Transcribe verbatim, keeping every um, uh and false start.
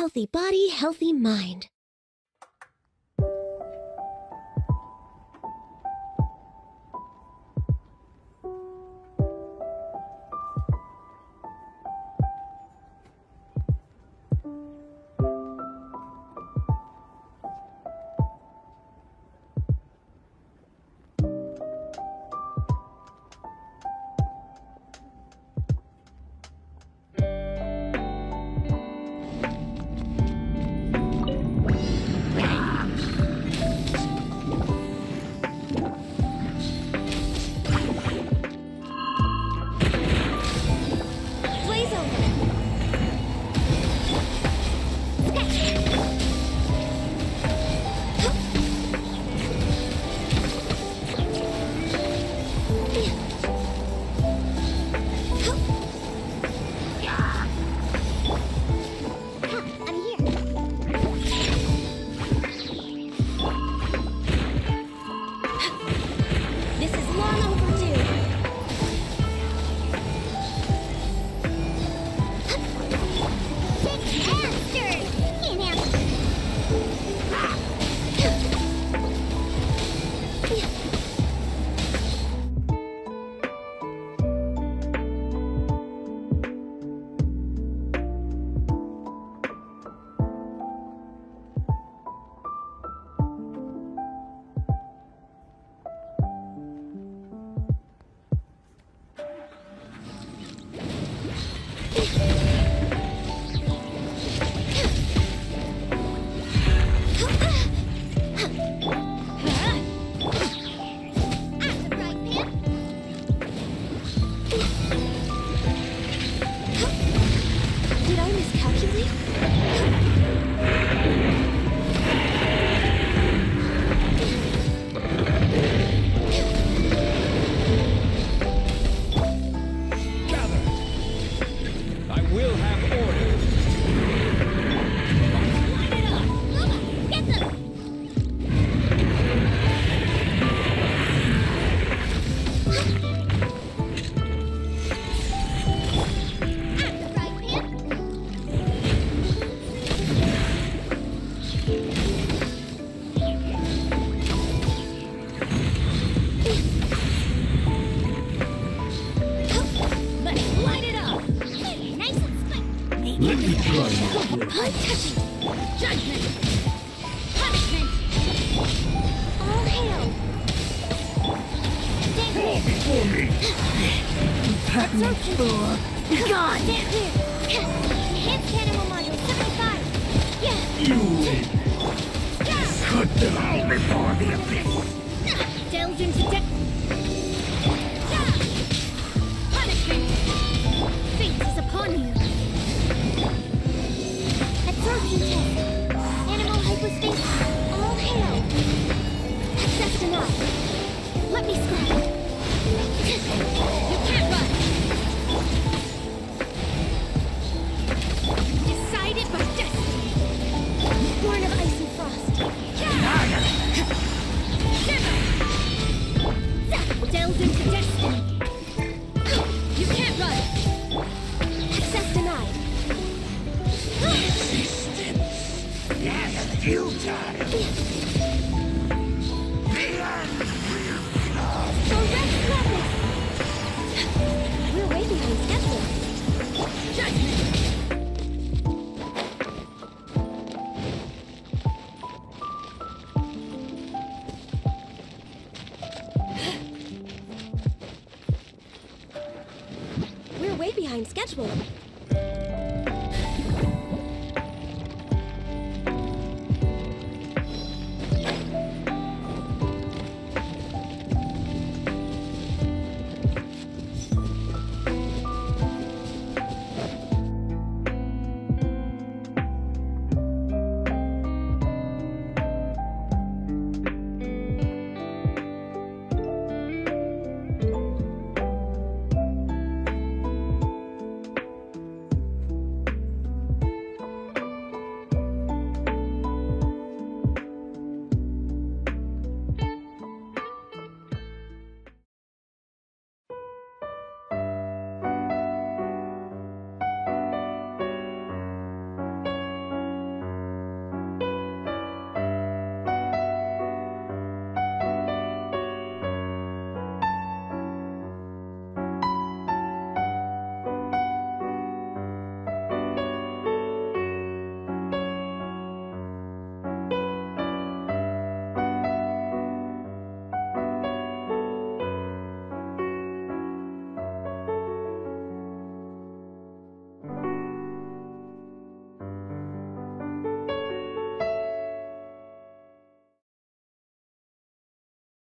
Healthy body, healthy mind. Schedule.